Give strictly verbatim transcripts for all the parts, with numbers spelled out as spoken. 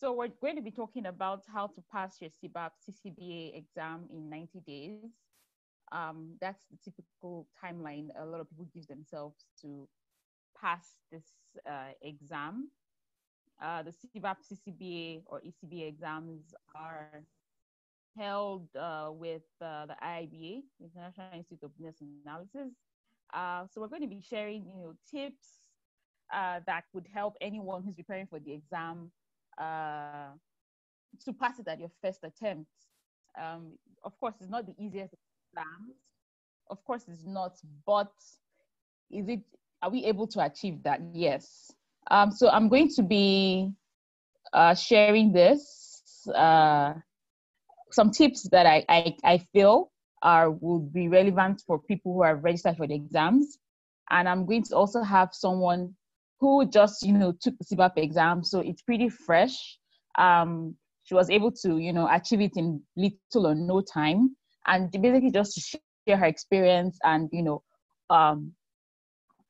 So we're going to be talking about how to pass your C B A P, C C B A exam in ninety days. Um, that's the typical timeline a lot of people give themselves to pass this uh, exam. Uh, the C B A P, C C B A, or E C B A exams are held uh, with uh, the I I B A, International Institute of Business Analysis. Uh, so we're going to be sharing, you know, tips uh, that would help anyone who's preparing for the exam uh, to pass it at your first attempt. Um, of course, it's not the easiest exam. Of course, it's not. But is it? Are we able to achieve that? Yes. Um, so I'm going to be uh, sharing this uh, some tips that I I, I feel are will be relevant for people who are registered for the exams. And I'm going to also have someone who just, you know, took the C B A P exam, so it's pretty fresh. Um, she was able to, you know, achieve it in little or no time, and basically just to share her experience and, you know, um,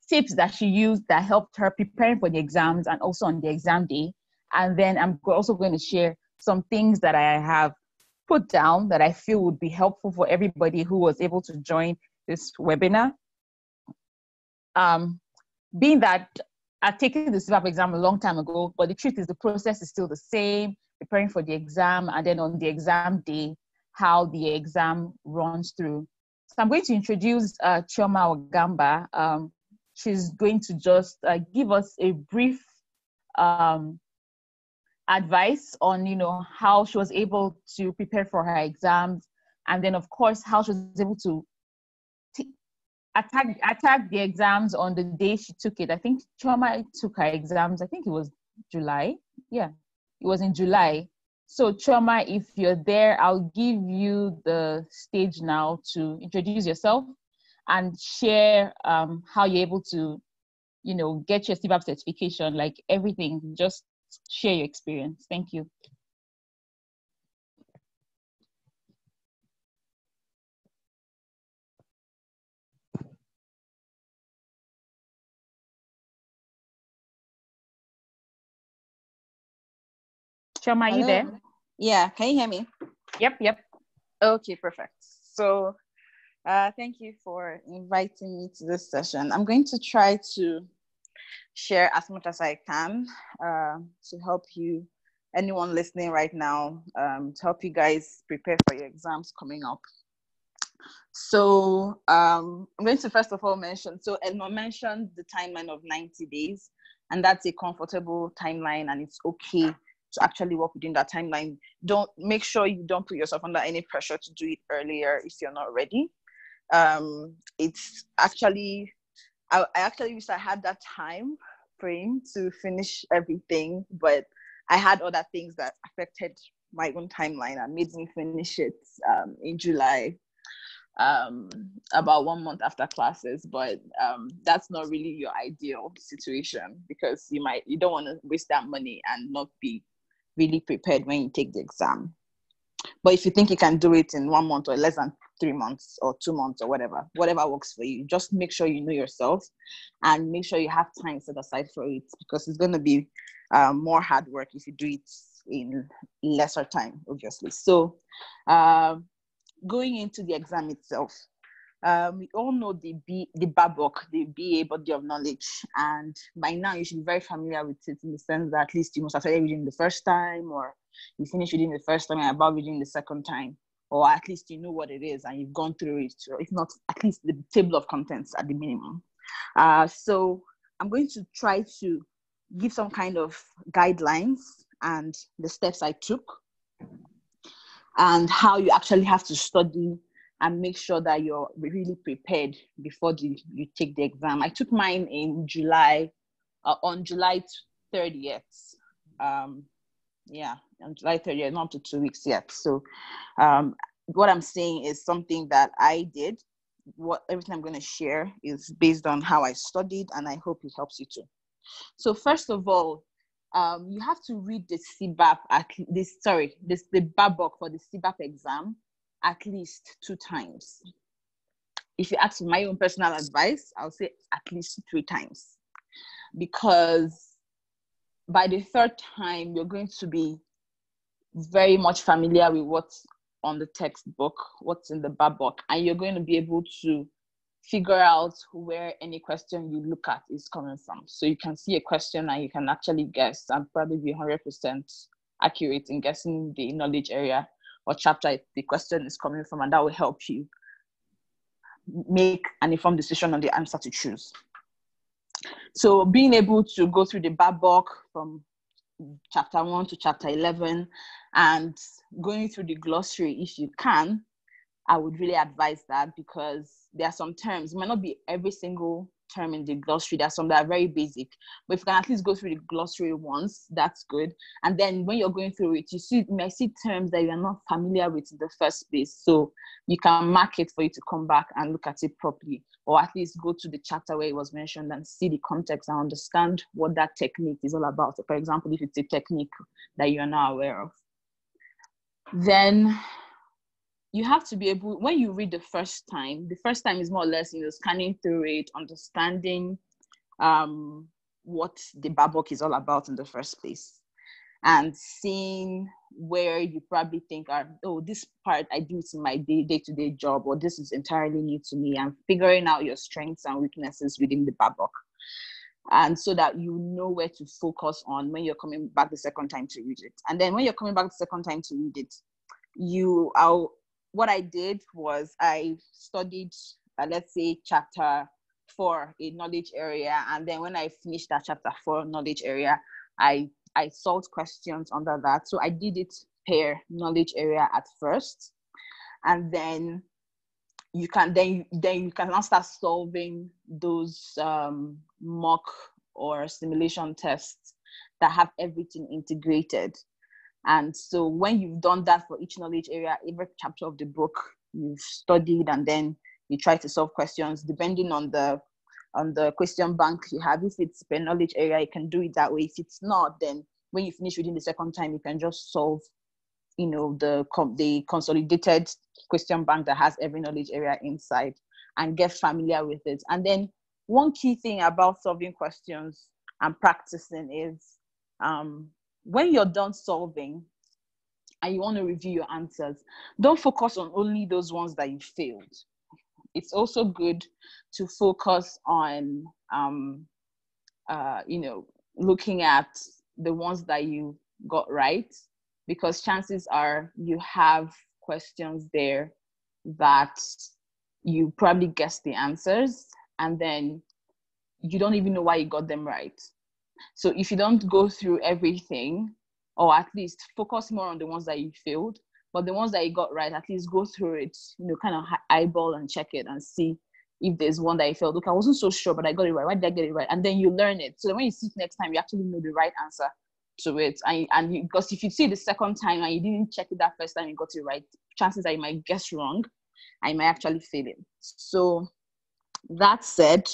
tips that she used that helped her preparing for the exams and also on the exam day. And then I'm also going to share some things that I have put down that I feel would be helpful for everybody who was able to join this webinar. Um, being that I've taken the C B A P exam a long time ago, but the truth is the process is still the same, preparing for the exam, and then on the exam day, how the exam runs through. So I'm going to introduce uh, Chioma Wagamba. Um, she's going to just uh, give us a brief um, advice on, you know, how she was able to prepare for her exams, and then of course how she was able to attack attack the exams on the day she took it. I think Chioma took her exams, I think it was July. Yeah, it was in July. So Chioma, if you're there, I'll give you the stage now to introduce yourself and share um, how you're able to, you know, get your C B A P certification, like everything. Just share your experience. Thank you. Chioma, are you there? Yeah, can you hear me? Yep, yep. Okay, perfect. So uh, thank you for inviting me to this session. I'm going to try to share as much as I can uh, to help you, anyone listening right now, um, to help you guys prepare for your exams coming up. So um, I'm going to first of all mention, so Enoch mentioned the timeline of ninety days, and that's a comfortable timeline, and it's okay to actually work within that timeline. Don't make sure you don't put yourself under any pressure to do it earlier if you're not ready. Um, it's actually, I, I actually wish I had that time frame to finish everything, but I had other things that affected my own timeline and made me finish it um, in July, um, about one month after classes. But um, that's not really your ideal situation, because you might, you don't want to waste that money and not be really prepared when you take the exam. But if you think you can do it in one month or less than three months or two months or whatever, whatever works for you, just make sure you know yourself and make sure you have time set aside for it, because it's going to be uh, more hard work if you do it in lesser time, obviously. So uh, going into the exam itself, um, we all know the B, the BABOK, the B A body of knowledge. And by now you should be very familiar with it, in the sense that at least you must have started reading the first time, or you finish reading the first time and about reading the second time, or at least you know what it is and you've gone through it, or if not, at least the table of contents at the minimum. Uh, so I'm going to try to give some kind of guidelines and the steps I took and how you actually have to study and make sure that you're really prepared before the, you take the exam. I took mine in July, uh, on July thirtieth. Um, yeah, on July thirtieth, not up to two weeks yet. So um, what I'm saying is something that I did. What everything I'm going to share is based on how I studied, and I hope it helps you too. So first of all, um, you have to read the C B A P, at this, sorry, this, the BABOK for the C B A P exam at least two times. If you ask my own personal advice, I'll say at least three times, because by the third time, you're going to be very much familiar with what's on the textbook, what's in the BABOK, and you're going to be able to figure out where any question you look at is coming from. So you can see a question and you can actually guess and probably be one hundred percent accurate in guessing the knowledge area or chapter the question is coming from, and that will help you make an informed decision on the answer to choose. So being able to go through the BABOK from chapter one to chapter eleven and going through the glossary if you can, I would really advise that, because there are some terms, it might not be every single term in the glossary, there are some that are very basic, but if you can at least go through the glossary once, that's good. And then when you're going through it, you see, you may see terms that you're not familiar with in the first place, so you can mark it for you to come back and look at it properly, or at least go to the chapter where it was mentioned and see the context and understand what that technique is all about. For example, if it's a technique that you're not aware of. Then you have to be able, when you read the first time, the first time is more or less, you know, scanning through it, understanding um, what the BABOK is all about in the first place, and seeing where you probably think, are, oh, this part I do it in my day-to-day job, or this is entirely new to me, and figuring out your strengths and weaknesses within the BABOK. And so that you know where to focus on when you're coming back the second time to read it. And then when you're coming back the second time to read it, you are, what I did was I studied, uh, let's say, chapter four, a knowledge area. And then when I finished that chapter four knowledge area, I, I solved questions under that. So I did it per knowledge area at first. And then you can then, then you can now start solving those um, mock or simulation tests that have everything integrated. And so when you've done that for each knowledge area, every chapter of the book you've studied, and then you try to solve questions depending on the on the question bank you have. If it's per knowledge area, you can do it that way. If it's not, then when you finish reading the second time, you can just solve, you know, the the consolidated question bank that has every knowledge area inside and get familiar with it. And then one key thing about solving questions and practicing is, um, when you're done solving and you want to review your answers, don't focus on only those ones that you failed. It's also good to focus on, um, uh, you know, looking at the ones that you got right, because chances are you have questions there that you probably guessed the answers and then you don't even know why you got them right. So if you don't go through everything, or at least focus more on the ones that you failed, but the ones that you got right, at least go through it, you know, kind of eyeball and check it and see if there's one that you failed. Look, I wasn't so sure, but I got it right. Why did I get it right? And then you learn it. So that when you see it next time, you actually know the right answer to it. And, and you, because if you see it the second time and you didn't check it that first time, you got it right, chances are you might guess wrong and you might actually fail it. So that said,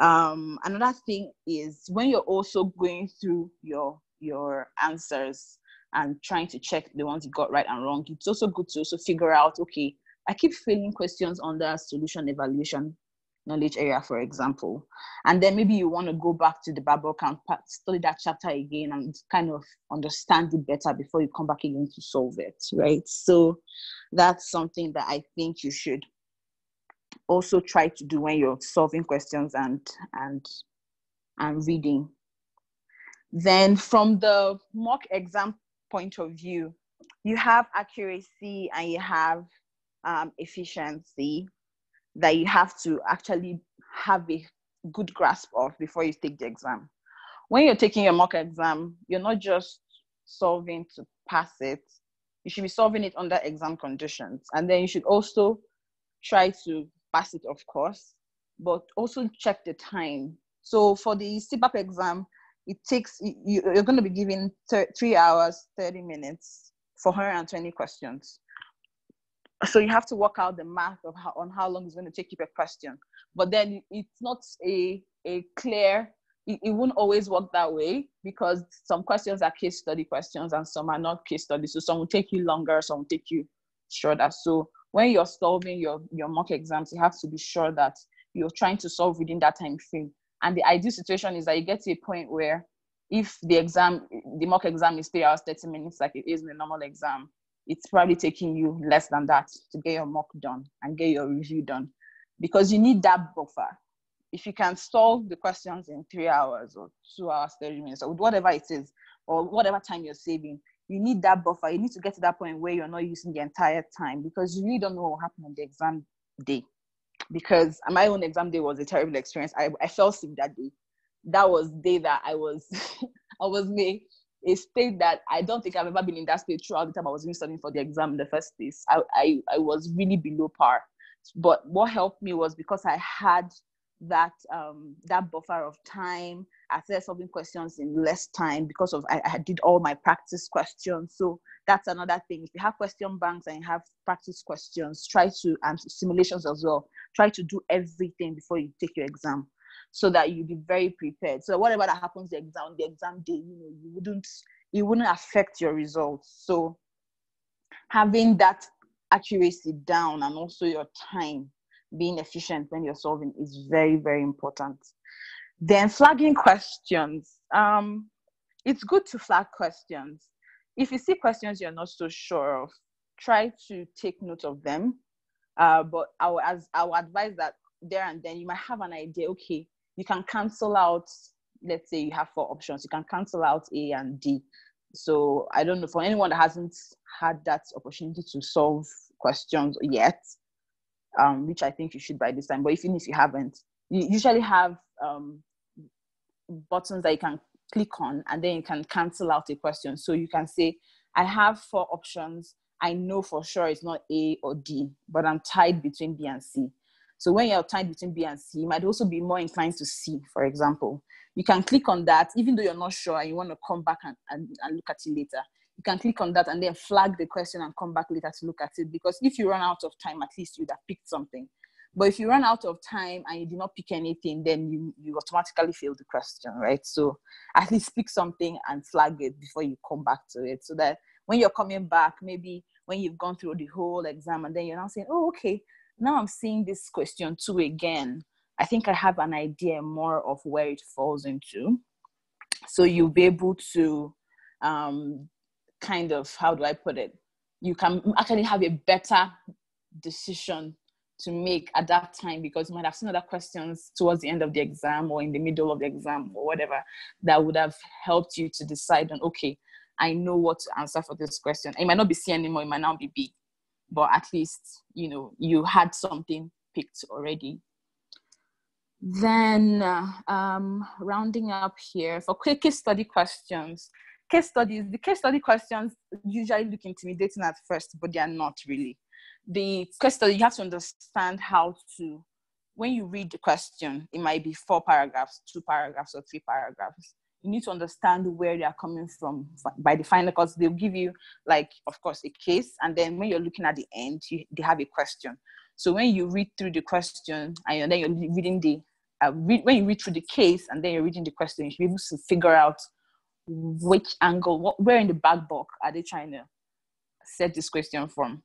Um, another thing is when you're also going through your your answers and trying to check the ones you got right and wrong, it's also good to also figure out, okay, I keep failing questions under solution evaluation knowledge area, for example. And then maybe you want to go back to the BABOK and study that chapter again and kind of understand it better before you come back again to solve it, right? So that's something that I think you should also try to do when you're solving questions and and and reading. Then from the mock exam point of view, you have accuracy and you have um, efficiency that you have to actually have a good grasp of before you take the exam. When you're taking your mock exam, you're not just solving to pass it. You should be solving it under exam conditions. And then you should also try to pass it, of course, but also check the time. So for the C B A P exam, it takes, you're going to be given three hours, thirty minutes, for one hundred twenty questions. So you have to work out the math of how, on how long it's going to take you per question. But then it's not a, a clear, it, it won't always work that way, because some questions are case study questions and some are not case study. So some will take you longer, some will take you shorter. So when you're solving your, your mock exams, you have to be sure that you're trying to solve within that time frame. And the ideal situation is that you get to a point where if the exam, the mock exam is three hours, thirty minutes, like it is in a normal exam, it's probably taking you less than that to get your mock done and get your review done, because you need that buffer. If you can solve the questions in three hours or two hours, thirty minutes, or whatever it is, or whatever time you're saving, you need that buffer. You need to get to that point where you're not using the entire time, because you really don't know what will happen on the exam day. Because my own exam day was a terrible experience. I, I fell sick that day. That was the day that I was, I was made a state that I don't think I've ever been in that state throughout the time I was even studying for the exam in the first place. I, I, I was really below par. But what helped me was because I had that um, that buffer of time. I started solving questions in less time because of I, I did all my practice questions. So that's another thing. If you have question banks and you have practice questions, try to, and simulations as well, try to do everything before you take your exam, so that you be very prepared. So whatever that happens, the exam, the exam day, you know, you wouldn't, it wouldn't affect your results. So having that accuracy down and also your time being efficient when you're solving is very, very important. Then flagging questions. Um, it's good to flag questions. If you see questions you're not so sure of, try to take note of them. Uh, but I will, as, I will advise that there and then you might have an idea, okay, you can cancel out, let's say you have four options, you can cancel out A and D. So I don't know, for anyone that hasn't had that opportunity to solve questions yet, um, which I think you should by this time, but even if you haven't, you usually have um, buttons that you can click on and then you can cancel out a question. So you can say, I have four options. I know for sure it's not A or D, but I'm tied between B and C. So when you're tied between B and C, you might also be more inclined to C, for example. You can click on that, even though you're not sure and you want to come back and, and, and look at it later. You can click on that and then flag the question and come back later to look at it. Because if you run out of time, at least you'd have picked something. But if you run out of time and you do not pick anything, then you, you automatically fail the question, right? So at least pick something and flag it before you come back to it. So that when you're coming back, maybe when you've gone through the whole exam and then you're now saying, oh, okay, now I'm seeing this question two again. I think I have an idea more of where it falls into. So you'll be able to um, kind of, how do I put it? You can actually have a better decision to make at that time, because you might have seen other questions towards the end of the exam or in the middle of the exam or whatever that would have helped you to decide on, okay, I know what to answer for this question. It might not be C anymore, it might now be B. But at least, you know, you had something picked already. Then uh, um, rounding up here for quick case study questions. Case studies, the case study questions usually look intimidating at first, but they are not really. The case study, you have to understand how to, when you read the question, it might be four paragraphs, two paragraphs, or three paragraphs. You need to understand where they are coming from by the final, because they'll give you, like, of course, a case. And then when you're looking at the end, you, they have a question. So when you read through the question and then you're reading the, uh, read, when you read through the case and then you're reading the question, you should be able to figure out which angle, what, where in the back book are they trying to set this question from.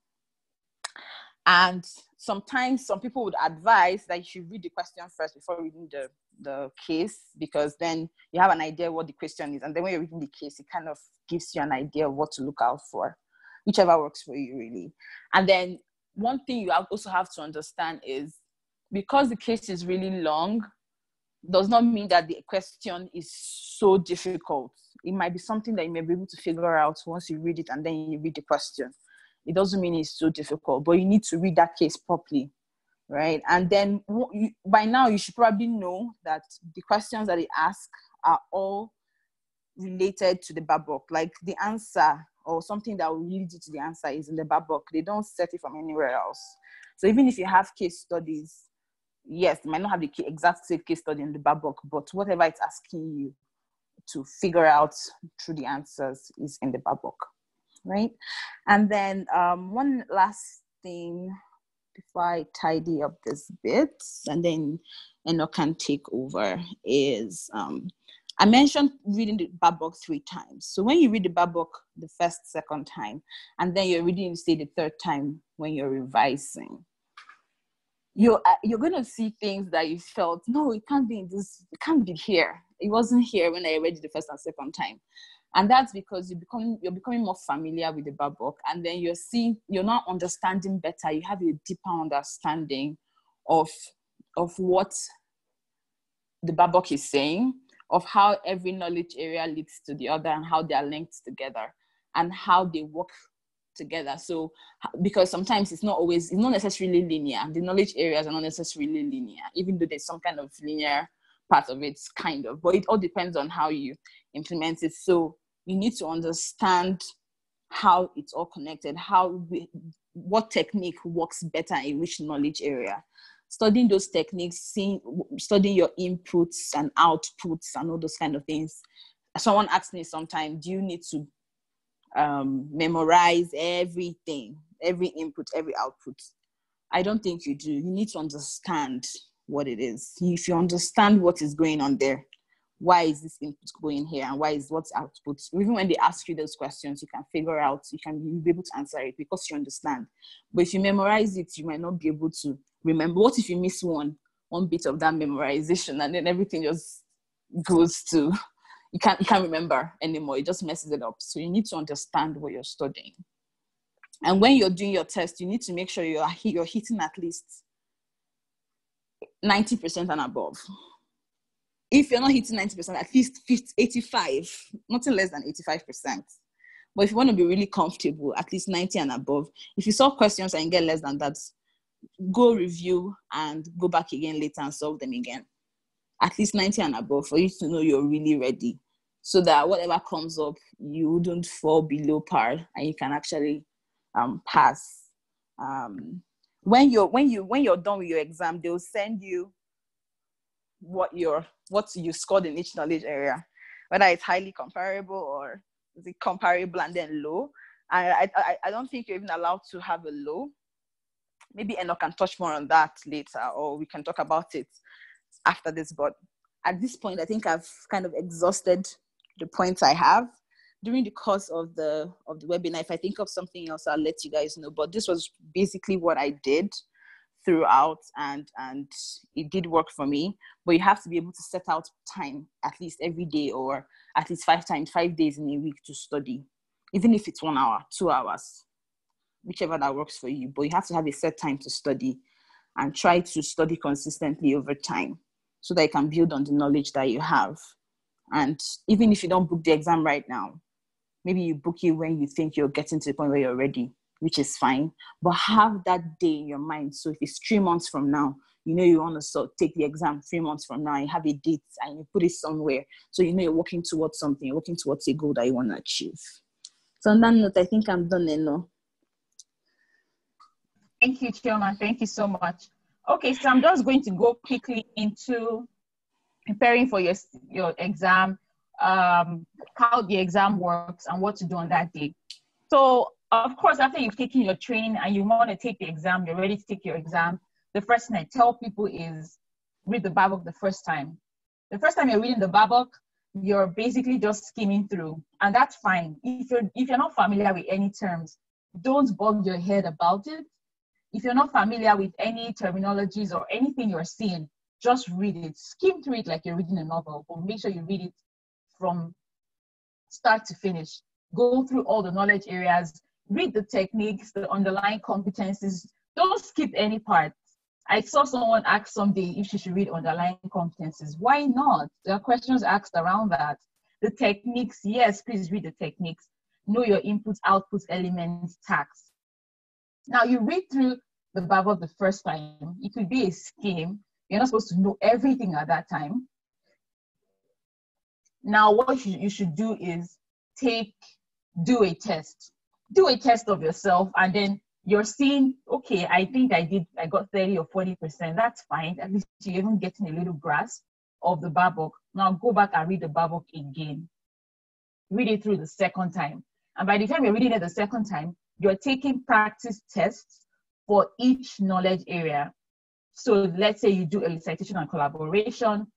And sometimes some people would advise that you should read the question first before reading the, the case, because then you have an idea what the question is. And then when you're reading the case, it kind of gives you an idea of what to look out for, whichever works for you, really. And then one thing you also have to understand is, because the case is really long, does not mean that the question is so difficult. It might be something that you may be able to figure out once you read it and then you read the question. It doesn't mean it's so difficult, but you need to read that case properly, right? And then you, by now, you should probably know that the questions that they ask are all related to the BABOK. Like the answer or something that will lead you to the answer is in the BABOK. They don't set it from anywhere else. So even if you have case studies, yes, you might not have the exact same case study in the BABOK, but whatever it's asking you to figure out through the answers is in the BABOK. Right? And then um, one last thing before I tidy up this bit, and then Enoch can take over, is um, I mentioned reading the BABOK three times. So when you read the BABOK the first, second time, and then you're reading, say, the third time when you're revising, you're, you're going to see things that you felt, no, it can't be in this, it can't be here. it wasn't here when I read it the first and second time. And that's because you become, you're becoming more familiar with the BABOK, and then you're seeing, you're now understanding better. You have a deeper understanding of, of what the BABOK is saying, of how every knowledge area leads to the other and how they are linked together and how they work together. So, because sometimes it's not always, it's not necessarily linear. The knowledge areas are not necessarily linear, even though there's some kind of linear part of it, kind of, but it all depends on how you implement it. So you need to understand how it's all connected, how we, what technique works better in which knowledge area. Studying those techniques, seeing, studying your inputs and outputs and all those kind of things. Someone asked me sometimes, do you need to um, memorize everything, every input, every output? I don't think you do. You need to understand what it is. If you understand what is going on there, why is this input going here and why is what's output? Even when they ask you those questions, you can figure out, you can you'll be able to answer it because you understand. But if you memorize it, you might not be able to remember. What if you miss one, one bit of that memorization and then everything just goes to, you can't, you can't remember anymore. It just messes it up. So you need to understand what you're studying. And when you're doing your test, you need to make sure you're, you're hitting at least ninety percent and above. If you're not hitting ninety percent, at least eighty-five, nothing less than eighty-five percent. But if you want to be really comfortable, at least ninety and above. If you solve questions and get less than that, go review and go back again later and solve them again. At least ninety and above for you to know you're really ready, so that whatever comes up, you wouldn't fall below par and you can actually um, pass. Um, when you're when you when you're done with your exam, they'll send you what your what you scored in each knowledge area, whether it's highly comparable or is it comparable and then low. I, I I don't think you're even allowed to have a low. Maybe Enoch can touch more on that later, or we can talk about it after this. But at this point, I think I've kind of exhausted the points I have. During the course of the of the webinar, if I think of something else, I'll let you guys know. But this was basically what I did throughout, and and it did work for me. But you have to be able to set out time at least every day, or at least five times five days in a week to study, even if it's one hour, two hours, whichever that works for you. But you have to have a set time to study and try to study consistently over time so that you can build on the knowledge that you have. And even if you don't book the exam right now, maybe you book it when you think you're getting to the point where you're ready, which is fine, but have that day in your mind. So if it's three months from now, you know you want to sort of take the exam three months from now, you have a date and you put it somewhere. So you know you're working towards something, you're working towards a goal that you want to achieve. So on that note, I think I'm done, Eno. Thank you, Chioma. Thank you so much. Okay, so I'm just going to go quickly into preparing for your, your exam, um, how the exam works and what to do on that day. So, of course, after you've taken your training and you want to take the exam, you're ready to take your exam, the first thing I tell people is read the BABOK the first time. The first time you're reading the BABOK, you're basically just skimming through, and that's fine. If you're, if you're not familiar with any terms, don't bog your head about it. If you're not familiar with any terminologies or anything you're seeing, just read it. Skim through it like you're reading a novel, but make sure you read it from start to finish. Go through all the knowledge areas, read the techniques, the underlying competencies. Don't skip any part. I saw someone ask someday if she should read underlying competencies. Why not? There are questions asked around that. The techniques, yes, please read the techniques. Know your inputs, outputs, elements, tags. Now, you read through the BABOK the first time. It could be a scheme. You're not supposed to know everything at that time. Now, what you should do is take, do a test. Do a test of yourself, and then you're seeing, okay, I think I did, I got thirty or forty percent. That's fine. At least you're even getting a little grasp of the BABOK. Now go back and read the BABOK again. Read it through the second time. And by the time you're reading it the second time, you're taking practice tests for each knowledge area. So let's say you do a citation and collaboration.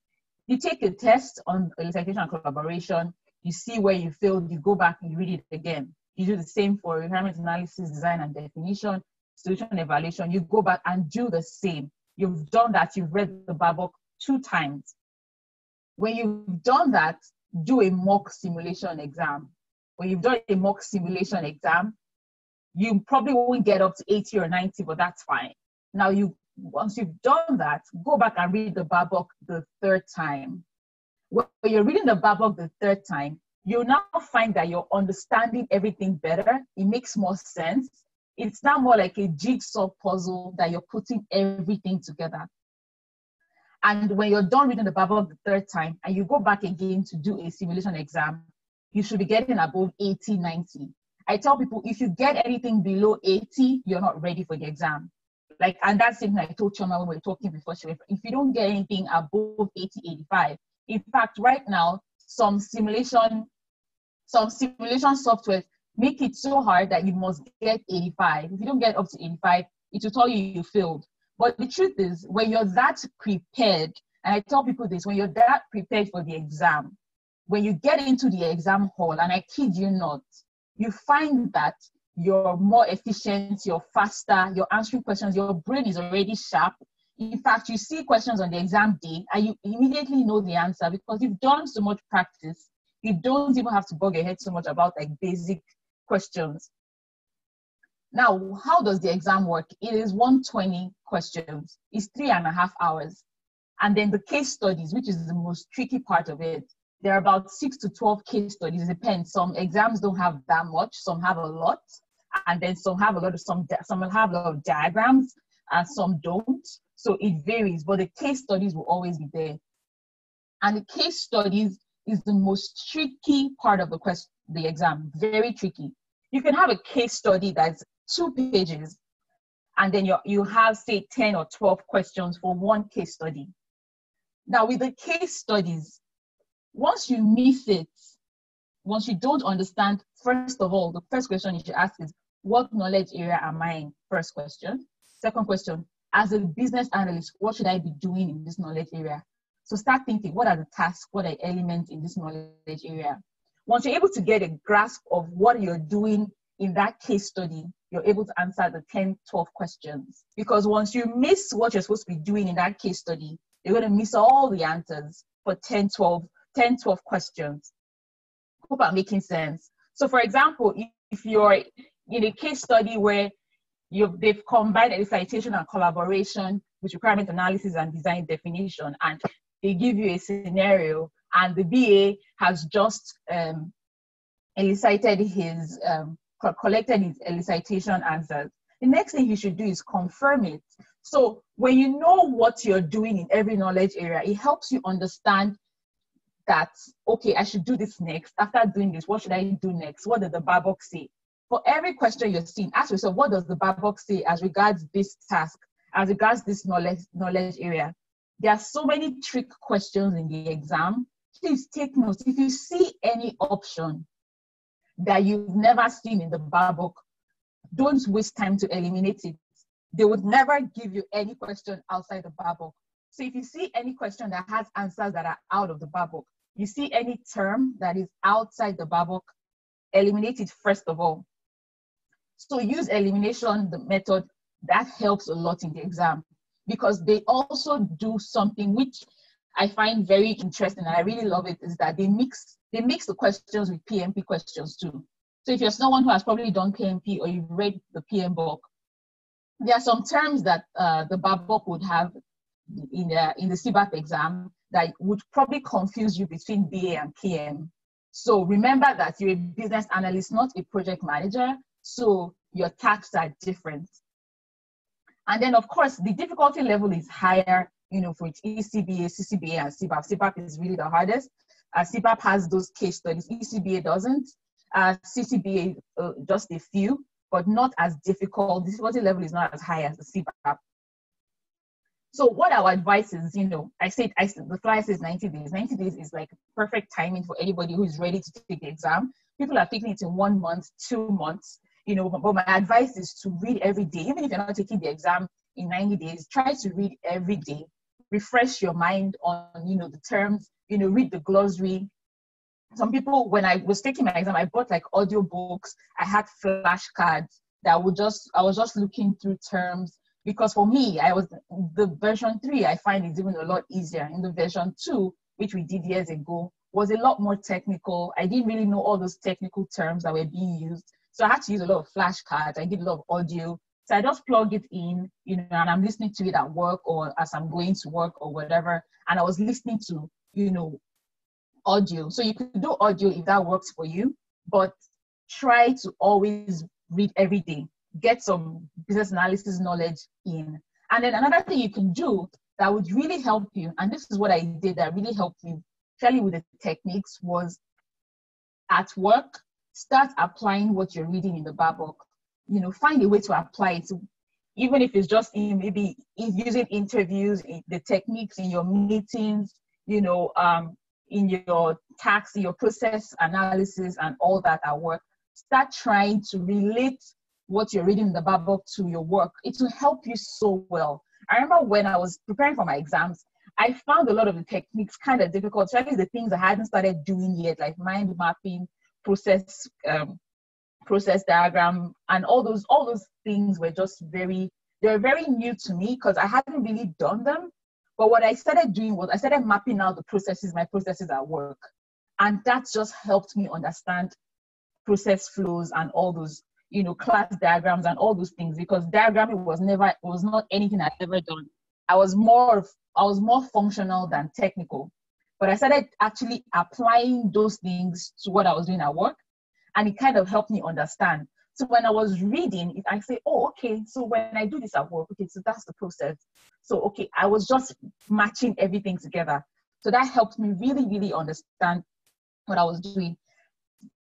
You take a test on a citation and collaboration. You see where you failed. You go back and read it again. You do the same for requirements analysis, design and definition, solution and evaluation. You go back and do the same. You've done that. You've read the BABOK two times. When you've done that, do a mock simulation exam. When you've done a mock simulation exam, you probably won't get up to eighty or ninety, but that's fine. Now, you once you've done that, go back and read the BABOK the third time. When you're reading the BABOK the third time, you'll now find that you're understanding everything better. It makes more sense. It's now more like a jigsaw puzzle that you're putting everything together. And when you're done reading the BABOK the third time and you go back again to do a simulation exam, you should be getting above eighty, ninety. I tell people, if you get anything below eighty, you're not ready for the exam. Like, and that's something I told Chioma when we were talking before. She went, if you don't get anything above eighty, eighty-five, in fact, right now, some simulation, some simulation software make it so hard that you must get eighty-five. If you don't get up to eighty-five, it will tell you you failed. But the truth is, when you're that prepared, and I tell people this, when you're that prepared for the exam, when you get into the exam hall, and I kid you not, you find that you're more efficient, you're faster, you're answering questions, your brain is already sharp. In fact, you see questions on the exam day and you immediately know the answer because you've done so much practice. You don't even have to bug your head so much about like basic questions. Now, how does the exam work? It is one hundred twenty questions. It's three and a half hours. And then the case studies, which is the most tricky part of it. There are about six to twelve case studies. It depends. Some exams don't have that much. Some have a lot. And then some have a lot of, some, some will have a lot of diagrams and some don't. So it varies, but the case studies will always be there. And the case studies is the most tricky part of the, quest, the exam, very tricky. You can have a case study that's two pages, and then you're, you have, say, ten or twelve questions for one case study. Now, with the case studies, once you miss it, once you don't understand, first of all, the first question you should ask is, what knowledge area am I in? First question. Second question, as a business analyst, what should I be doing in this knowledge area? So start thinking, what are the tasks, what are elements in this knowledge area? Once you're able to get a grasp of what you're doing in that case study, you're able to answer the ten, twelve questions. Because once you miss what you're supposed to be doing in that case study, you're going to miss all the answers for ten, twelve, ten, twelve questions. Hope I'm making sense. So for example, if you're in a case study where You've, they've combined elicitation and collaboration with requirement analysis and design definition, and they give you a scenario, and the B A has just um, elicited his, um, collected his elicitation answers. The next thing you should do is confirm it. So when you know what you're doing in every knowledge area, it helps you understand that, okay, I should do this next. After doing this, what should I do next? What did the BABOK say? For every question you're seeing, ask yourself, what does the BABOK say as regards this task, as regards this knowledge, knowledge area? There are so many trick questions in the exam. Please take notes. If you see any option that you've never seen in the BABOK, don't waste time to eliminate it. They would never give you any question outside the BABOK. So if you see any question that has answers that are out of the BABOK, you see any term that is outside the BABOK, eliminate it first of all. So use elimination, the method, that helps a lot in the exam because they also do something which I find very interesting and I really love it, is that they mix, they mix the questions with P M P questions too. So if you're someone who has probably done P M P or you've read the P M B O K, there are some terms that uh, the BABOK would have in the, in the C B A P exam that would probably confuse you between B A and P M. So remember that you're a business analyst, not a project manager. So your tasks are different. And then of course, the difficulty level is higher, you know, for E C B A, C C B A, and C B A P. C B A P is really the hardest. Uh, C B A P has those case studies, E C B A doesn't. Uh, C C B A, uh, just a few, but not as difficult. The difficulty level is not as high as the C B A P. So what our advice is, you know, I said, I said the flyer says ninety days. ninety days is like perfect timing for anybody who is ready to take the exam. People are taking it in one month, two months. You know, but my advice is to read every day. Even if you're not taking the exam in ninety days, try to read every day. Refresh your mind on, you know, the terms, you know, read the glossary. Some people, when I was taking my exam, I bought like audiobooks. I had flashcards that would just, I was just looking through terms because for me, I was, the version three, I find is even a lot easier. In the version two, which we did years ago, was a lot more technical. I didn't really know all those technical terms that were being used. So I had to use a lot of flashcards. I did a lot of audio. So I just plug it in, you know, and I'm listening to it at work or as I'm going to work or whatever. And I was listening to, you know, audio. So you could do audio if that works for you, but try to always read every day. Get some business analysis knowledge in. And then another thing you can do that would really help you, and this is what I did that really helped me, fairly with the techniques, was at work, start applying what you're reading in the BABOK. You know, find a way to apply it. So even if it's just in maybe using interviews, the techniques in your meetings, you know, um, in your tax, your process analysis and all that at work, start trying to relate what you're reading in the BABOK to your work. It will help you so well. I remember when I was preparing for my exams, I found a lot of the techniques kind of difficult, especially the things I hadn't started doing yet, like mind mapping, process, um, process diagram, and all those, all those things were just very, they were very new to me because I hadn't really done them. But what I started doing was I started mapping out the processes, my processes at work. And that just helped me understand process flows and all those, you know, class diagrams and all those things, because diagramming was never, it was not anything I'd ever done. I was more, I was more functional than technical, but I started actually applying those things to what I was doing at work, and it kind of helped me understand. So when I was reading it, I say, oh, okay, so when I do this at work, okay, so that's the process. So, okay, I was just matching everything together. So that helped me really, really understand what I was doing.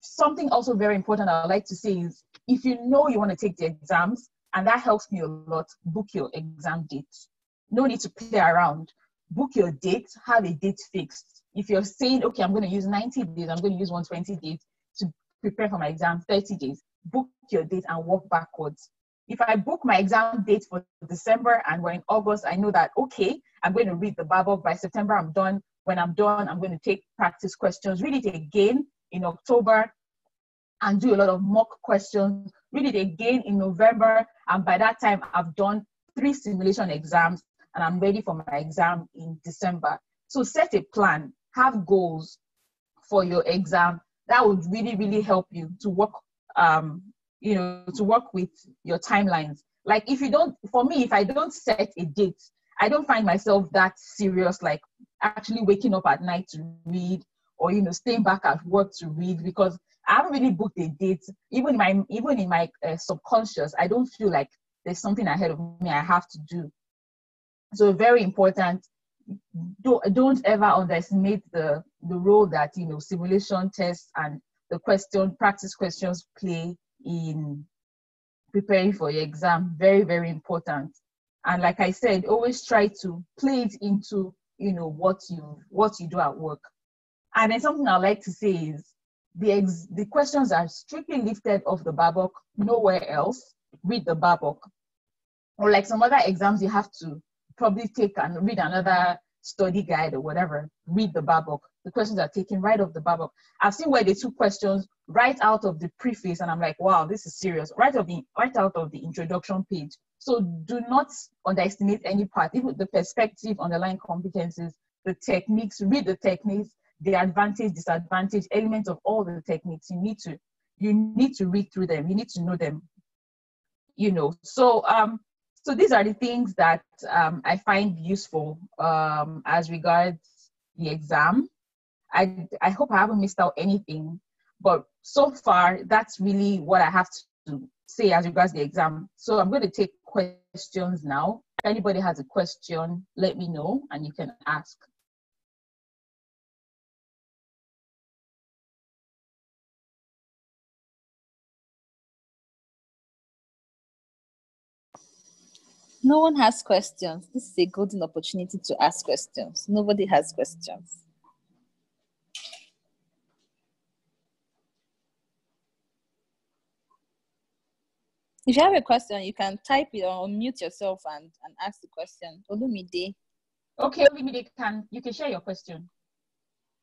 Something also very important I would like to say is, if you know you want to take the exams, and that helps me a lot, book your exam dates. No need to play around. Book your date, have a date fixed. If you're saying, okay, I'm going to use ninety days, I'm going to use one hundred twenty days to prepare for my exam, thirty days, book your date and work backwards. If I book my exam date for December and we're in August, I know that, okay, I'm going to read the BABOK. By September, I'm done. When I'm done, I'm going to take practice questions, read it again in October, and do a lot of mock questions, read it again in November, and by that time, I've done three simulation exams, and I'm ready for my exam in December. So set a plan, have goals for your exam. That would really, really help you to work, um, you know, to work with your timelines. Like if you don't, for me, if I don't set a date, I don't find myself that serious, like actually waking up at night to read, or, you know, staying back at work to read, because I haven't really booked a date. Even in my, even in my uh, subconscious, I don't feel like there's something ahead of me I have to do. So very important, don't, don't ever underestimate the, the role that, you know, simulation tests and the question, practice questions play in preparing for your exam. Very, very important. And like I said, always try to play it into, you know, what you, what you do at work. And then something I like to say is, the, ex the questions are strictly lifted off the BABOK, nowhere else. Read the BABOK. Or like some other exams, you have to probably take and read another study guide or whatever. Read the BABOK. The questions are taken right off the BABOK. I've seen where they took questions right out of the preface, and I'm like, wow, this is serious. Right, of the, right out of the introduction page. So do not underestimate any part. Even the perspective, underlying competencies, the techniques, read the techniques, the advantage, disadvantage, elements of all the techniques. You need to, you need to read through them. You need to know them, you know. So, um, so these are the things that um, I find useful um, as regards the exam. I, I hope I haven't missed out anything, but so far, that's really what I have to say as regards the exam. So I'm going to take questions now. If anybody has a question, let me know and you can ask. No one has questions. This is a golden opportunity to ask questions. Nobody has questions. If you have a question, you can type it or unmute yourself and, and ask the question. Olumide. Okay, Olumide, can, you can share your question.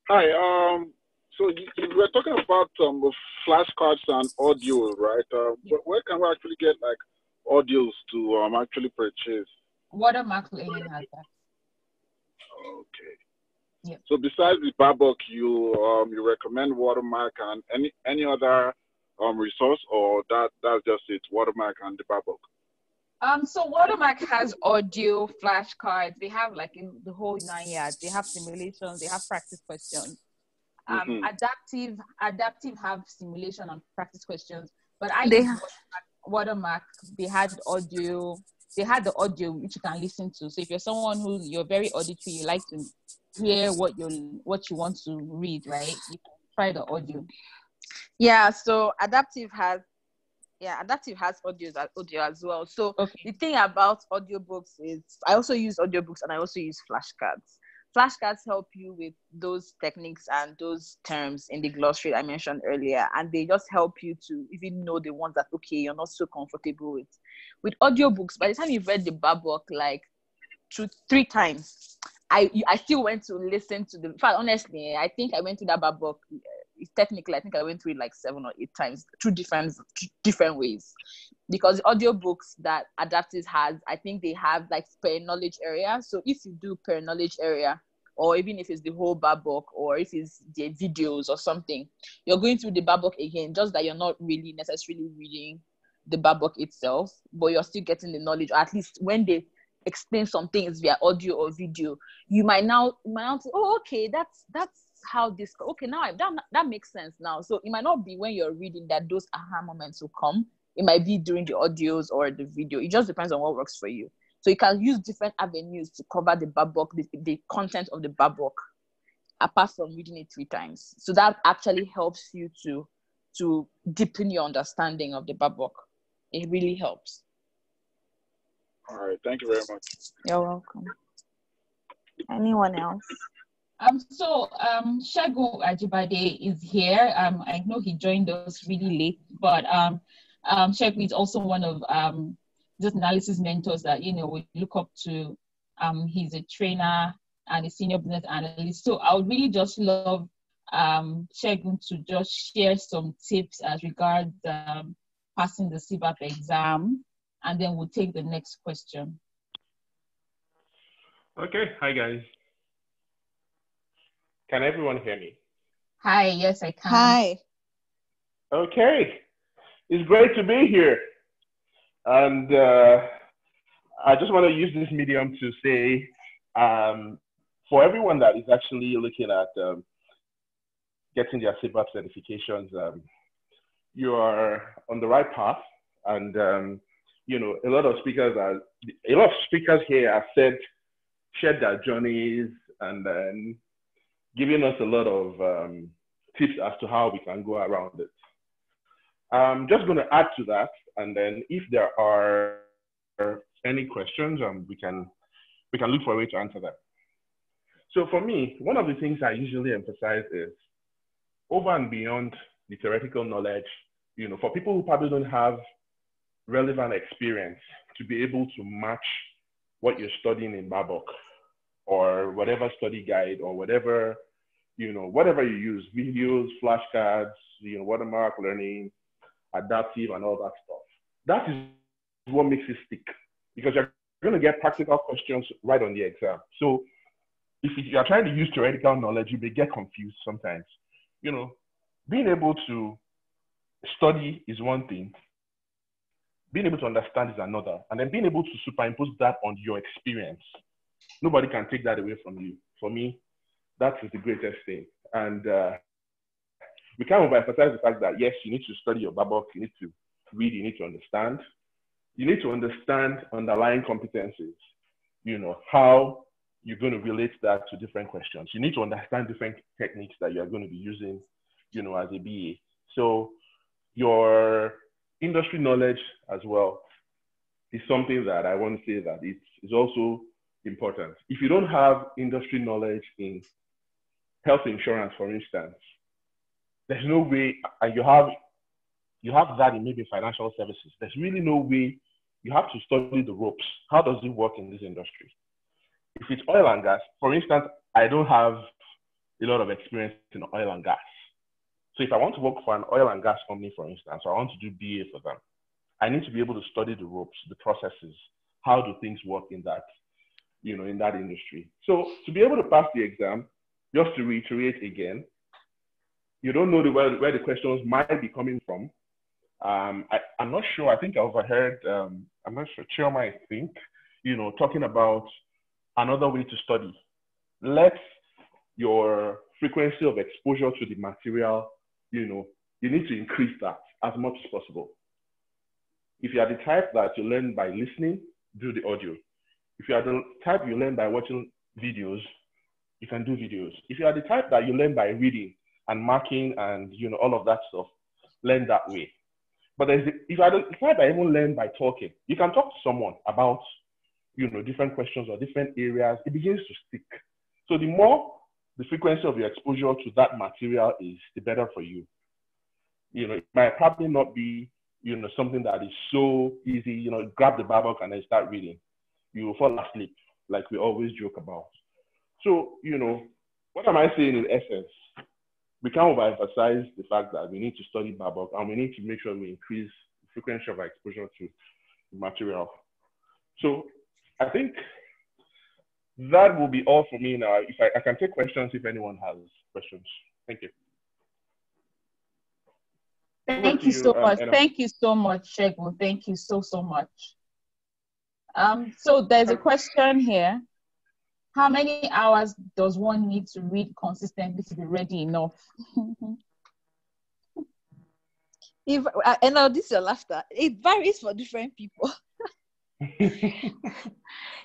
Hi, um, so we're talking about um, flashcards and audio, right? Uh, yeah. Where can we actually get like audios to um, actually purchase? Watermark has that. Okay. Yeah. So besides the BABOK, you um, you recommend Watermark and any any other um, resource, or that that's just it, Watermark and the BABOK? Um, so Watermark has audio, flashcards. They have like in the whole nine yards. They have simulations. They have practice questions. Um, mm-hmm. Adaptive, Adaptive have simulation and practice questions. But I they have Watermark. They had audio. They had the audio which you can listen to. So if you're someone who you're very auditory, you like to hear what you what you want to read, right? You can try the audio. Yeah. So Adaptive has. Yeah, Adaptive has audios, audio as well. So okay. The thing about audiobooks is, I also use audiobooks and I also use flashcards. Flashcards help you with those techniques and those terms in the glossary I mentioned earlier. And they just help you to even know the ones that, okay, you're not so comfortable with. With audiobooks, by the time you've read the BABOK like two, three times, I I still went to listen to the, in fact, honestly, I think I went to that BABOK technically, I think I went through it like seven or eight times, two different two different ways, because the audiobooks that Adaptive has, I think they have like per knowledge area. So if you do per knowledge area, or even if it's the whole BABOK, or if it's the videos or something, you're going through the BABOK again, just that you're not really necessarily reading the BABOK itself, but you're still getting the knowledge, or at least when they explain some things via audio or video, you might now, you might now say, oh, okay, that's, that's, how this okay now I, that that makes sense now. So it might not be when you're reading that those aha moments will come. It might be during the audios or the video. It just depends on what works for you. So you can use different avenues to cover the BABOK, the, the content of the BABOK, apart from reading it three times. So that actually helps you to to deepen your understanding of the BABOK. It really helps. All right, thank you very much. You're welcome. Anyone else? Um, so, um, Shegun Ajibade is here. Um, I know he joined us really late, but um, um, Shegun is also one of um, just analysis mentors that, you know, we look up to. Um, he's a trainer and a senior business analyst. So I would really just love um, Shegun to just share some tips as regards um, passing the C B A P exam, and then we'll take the next question. Okay, hi guys. Can everyone hear me? Hi, yes, I can. Hi. Okay, it's great to be here. And uh, I just want to use this medium to say, um, for everyone that is actually looking at um, getting their C B A P certifications, um, you are on the right path. And, um, you know, a lot of speakers are, a lot of speakers here have said, shared their journeys and then giving us a lot of um, tips as to how we can go around it. I'm just going to add to that, and then if there are any questions, um, we can we can look for a way to answer them. So for me, one of the things I usually emphasize is over and beyond the theoretical knowledge. You know, for people who probably don't have relevant experience to be able to match what you're studying in BABOK, or whatever study guide, or whatever, you know, whatever you use, videos, flashcards, you know, Watermark, learning, Adaptive, and all that stuff. That is what makes it stick, because you're going to get practical questions right on the exam. So if you're trying to use theoretical knowledge, you may get confused sometimes. You know, being able to study is one thing. Being able to understand is another. And then being able to superimpose that on your experience. Nobody can take that away from you. For me, that is the greatest thing. And uh, we can't overemphasize the fact that, yes, you need to study your BABOK, you need to read, you need to understand. You need to understand underlying competencies, you know, how you're going to relate that to different questions. You need to understand different techniques that you're going to be using, you know, as a B A. So your industry knowledge as well is something that I want to say that it's, it's also important. If you don't have industry knowledge in health insurance, for instance, there's no way, and you have you have that in maybe financial services, there's really no way. You have to study the ropes. How does it work in this industry? If it's oil and gas, for instance, I don't have a lot of experience in oil and gas. So if I want to work for an oil and gas company, for instance, or I want to do B A for them, I need to be able to study the ropes, the processes, how do things work in that, you know, in that industry. So to be able to pass the exam, just to reiterate again, you don't know the, where, where the questions might be coming from. Um, I, I'm not sure, I think I overheard, um, I'm not sure, Chioma, I think, you know, talking about another way to study. Let your frequency of exposure to the material, you know, you need to increase that as much as possible. If you are the type that you learn by listening, do the audio. If you are the type you learn by watching videos, you can do videos. If you are the type that you learn by reading and marking and, you know, all of that stuff, learn that way. But there's the, if you are the type that even learn by talking, you can talk to someone about, you know, different questions or different areas, it begins to stick. So the more the frequency of your exposure to that material is, the better for you. You know, it might probably not be, you know, something that is so easy, you know, grab the BABOK and then start reading. You will fall asleep, like we always joke about. So, you know, what am I saying in essence? We can't overemphasize the fact that we need to study BABOK and we need to make sure we increase the frequency of our exposure to the material. So I think that will be all for me now. If I, I can take questions if anyone has questions. Thank you. Thank you so much. Thank you so much, Shegun. Thank you so, so much. Um, so there's a question here. How many hours does one need to read consistently to be ready enough? if, uh, and now this is your laughter. It varies for different people.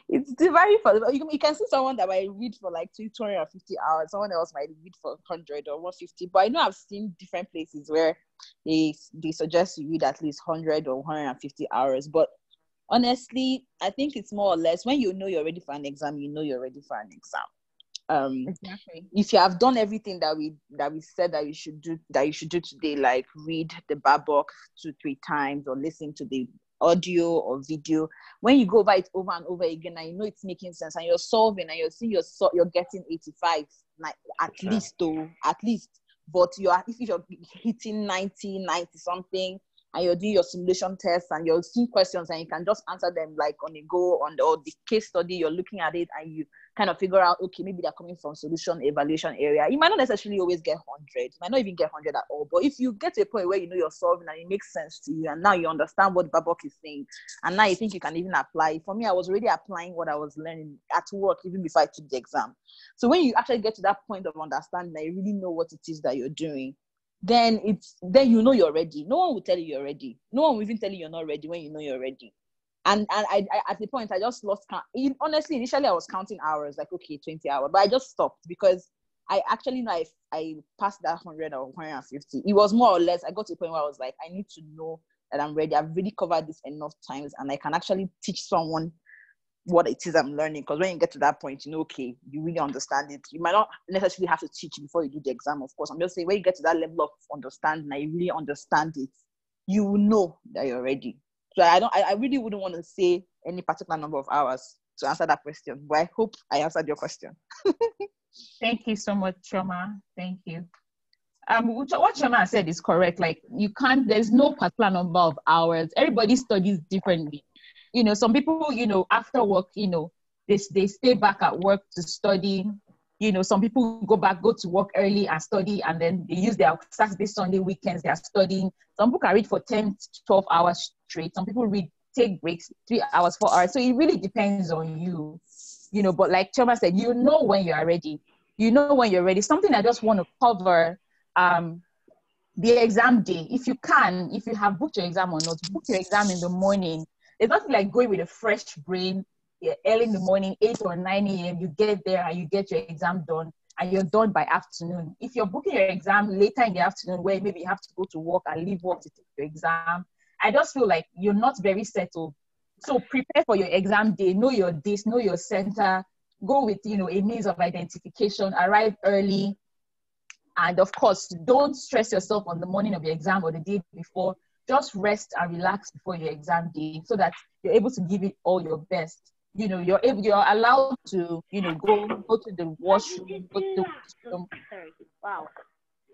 It's very fun. You, you can see someone that might read for like two hundred fifty hours, someone else might read for one hundred or one hundred fifty, but I know I've seen different places where they, they suggest you read at least one hundred or one hundred fifty hours, but honestly, I think it's more or less when you know you're ready for an exam, you know you're ready for an exam. Um, exactly. If you have done everything that we that we said that you should do that you should do today, like read the BABOK two, three times or listen to the audio or video, when you go by it over and over again and you know it's making sense and you're solving and you're seeing you're so, you're getting eighty-five like, at yeah. least though at least but you are if you're hitting ninety ninety something and you're doing your simulation tests and you're seeing questions and you can just answer them like on a go on the, or the case study you're looking at it and you kind of figure out, okay, maybe they're coming from solution evaluation area. You might not necessarily always get one hundred. You might not even get one hundred at all. But if you get to a point where you know you're solving and it makes sense to you and now you understand what BABOK is saying and now you think you can even apply. For me, I was already applying what I was learning at work even before I took the exam. So when you actually get to that point of understanding that you really know what it is that you're doing, then it's then you know you're ready. No one will tell you you're ready. No one will even tell you you're not ready when you know you're ready. And, and I, I, at the point, I just lost count. Honestly, initially, I was counting hours, like, okay, twenty hours. But I just stopped because I actually know I, I passed that one hundred or one hundred fifty. It was more or less, I got to a point where I was like, I need to know that I'm ready. I've really covered this enough times, and I can actually teach someone what it is I'm learning. Because when you get to that point, you know, okay, you really understand it. You might not necessarily have to teach before you do the exam, of course. I'm just saying, when you get to that level of understanding, I really understand it, you will know that you're ready. So I don't. I really wouldn't want to say any particular number of hours to answer that question. But I hope I answered your question. Thank you so much, Chioma. Thank you. Um, what Chioma said is correct. Like you can't. There's no particular number of hours. Everybody studies differently. You know, some people, you know, after work, you know, they they stay back at work to study. You know, some people go back, go to work early and study, and then they use their Saturday, Sunday, weekends, they are studying. Some people can read for ten to twelve hours straight. Some people read, take breaks, three hours, four hours. So it really depends on you, you know, but like Chioma said, you know when you are ready. You know when you're ready. Something I just want to cover, um, the exam day. If you can, if you have booked your exam or not, book your exam in the morning. There's nothing like going with a fresh brain. Yeah, early in the morning, eight or nine A M, you get there and you get your exam done and you're done by afternoon. If you're booking your exam later in the afternoon where maybe you have to go to work and leave work to take your exam, I just feel like you're not very settled. So prepare for your exam day, know your days, know your center, go with, you know, a means of identification, arrive early. And of course, don't stress yourself on the morning of your exam or the day before. Just rest and relax before your exam day so that you're able to give it all your best. You know, you're able, you're allowed to, you know, go go to the washroom. Go to the washroom. Wow.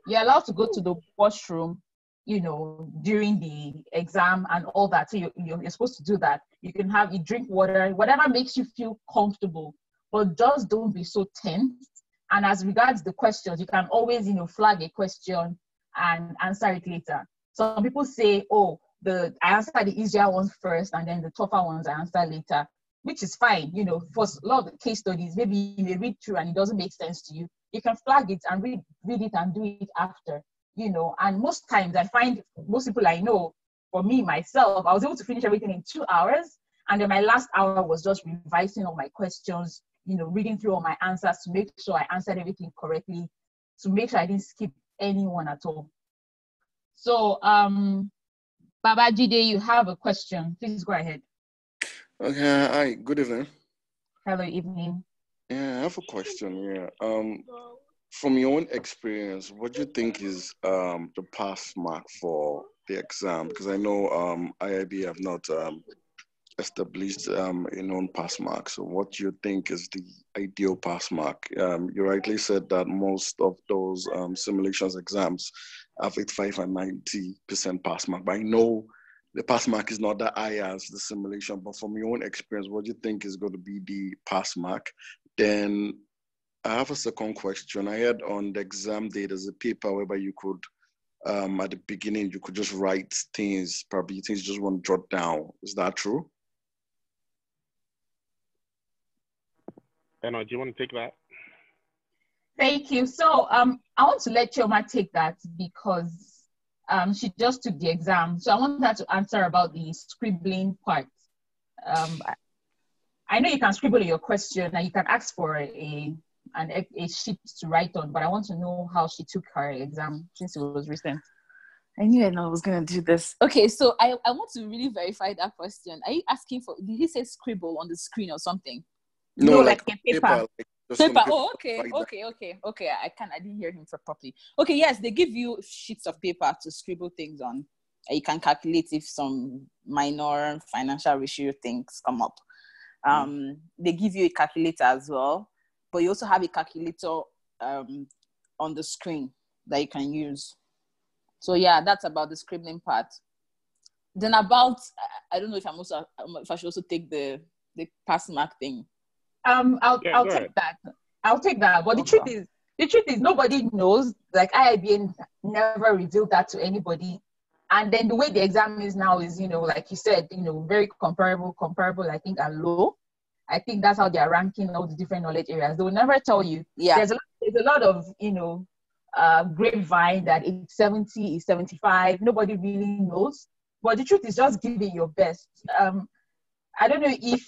You're allowed to go to the washroom, you know, during the exam and all that. So you, you're supposed to do that. You can have, you drink water, whatever makes you feel comfortable, but just don't be so tense And as regards the questions, you can always, you know, flag a question and answer it later. Some people say, oh, the I answer the easier ones first, and then the tougher ones I answer later, which is fine. You know, for a lot of the case studies, maybe you may read through and it doesn't make sense to you. You can flag it and read, read it and do it after, you know. And most times I find most people I know, for me, myself, I was able to finish everything in two hours. And then my last hour was just revising all my questions, you know, reading through all my answers to make sure I answered everything correctly, to make sure I didn't skip anyone at all. So, um, Baba Jide, you have a question. Please go ahead. Okay, hi, good evening. Hello, evening. Yeah, I have a question, yeah. Um, from your own experience, what do you think is um, the pass mark for the exam? Because I know um, I I B have not um, established um, a known pass mark. So what do you think is the ideal pass mark? Um, you rightly said that most of those um, simulations exams have eighty-five and ninety percent pass mark, but I know the pass mark is not that high as the simulation, but from your own experience, what do you think is going to be the pass mark? Then I have a second question. I heard on the exam day, there's a paper whereby you could, um, at the beginning, you could just write things, probably things you just want to jot down. Is that true? Enoch, do you want to take that? Thank you. So um, I want to let Chioma take that because Um, she just took the exam. So I want her to answer about the scribbling part. Um, I know you can scribble your question and you can ask for a, an, a sheet to write on, but I want to know how she took her exam since it was recent. I knew I was going to do this. Okay, so I, I want to really verify that question. Are you asking for, did he say scribble on the screen or something? No, no like, like a paper. paper like Paper. Oh, okay, okay, okay, okay. I can't, I didn't hear him properly. Okay, yes, they give you sheets of paper to scribble things on. You can calculate if some minor financial ratio things come up. Um, mm. They give you a calculator as well, but you also have a calculator um, on the screen that you can use. So yeah, that's about the scribbling part. Then about, I don't know if I'm also, if I should also take the the pass mark thing. Um, I'll, yeah, I'll take that. I'll take that. But the truth is, the truth is nobody knows, like I I B A never revealed that to anybody. And then the way the exam is now is, you know, like you said, you know, very comparable, comparable, I think, and low. I think that's how they're ranking all the different knowledge areas. They will never tell you. Yeah. There's a, there's a lot of, you know, uh, grapevine that it's seventy, it's seventy-five. Nobody really knows. But the truth is just give it your best. Um, I don't know if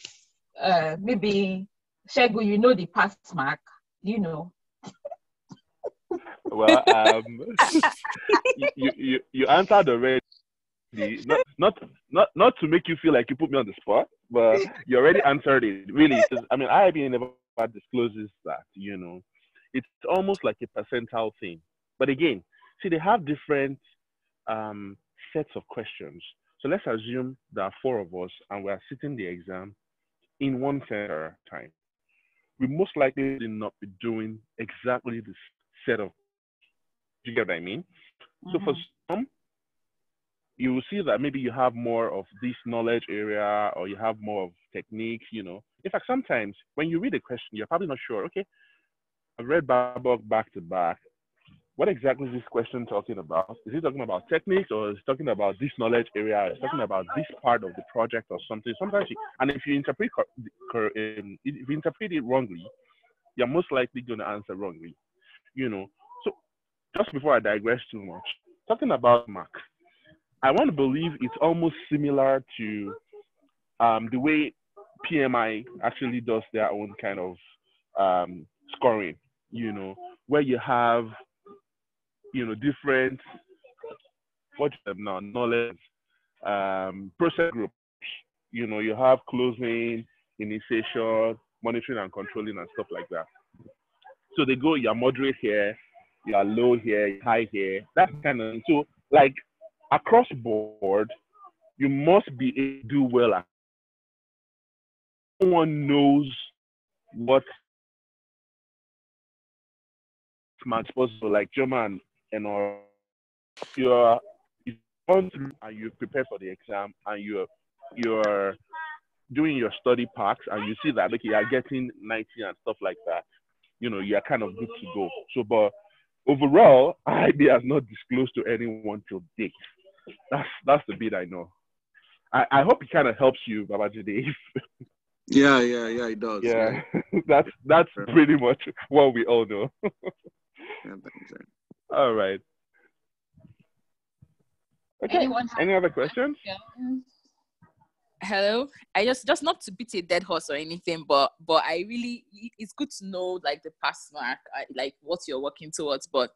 uh, maybe... Shegun, you know the pass mark, you know. Well, um, you, you you answered already. Not, not not not to make you feel like you put me on the spot, but you already answered it. Really, I mean, I I B A never discloses that. You know, it's almost like a percentile thing. But again, see, they have different um, sets of questions. So let's assume there are four of us and we are sitting the exam in one center time. We most likely did not be doing exactly this set of, do you get what I mean? Mm-hmm. So for some, you will see that maybe you have more of this knowledge area or you have more of techniques, you know. In fact, sometimes when you read a question, you're probably not sure, okay, I've read BABOK back to back. What exactly is this question talking about? Is it talking about techniques or is it talking about this knowledge area? Is it talking about this part of the project or something? Sometimes, you, and if you, interpret, if you interpret it wrongly, you're most likely going to answer wrongly, you know. So just before I digress too much, talking about mark, I want to believe it's almost similar to um, the way P M I actually does their own kind of um, scoring, you know, where you have you know, different, what do you have now, knowledge, um, process groups. You know, you have closing, initiation, monitoring and controlling and stuff like that. So they go, you're moderate here, you're low here, you're high here, that kind of thing. So like across board, you must be able to do well. No one knows what much possible, like German. And or you're you've gone through and you prepare for the exam and you're you're doing your study packs and you see that okay, you're getting ninety and stuff like that. you know, you are kind of good to go. So, but overall, I I B has not disclosed to anyone till date. That's that's the bit I know. I, I hope it kind of helps you, Baba Jide. Yeah, yeah, yeah, it does. Yeah, yeah. that's that's pretty much what we all know. Yeah, thanks, all right. Okay. Anyone have Any other questions? questions? Hello. I just just not to beat a dead horse or anything, but but I really it's good to know like the pass mark, like what you're working towards. But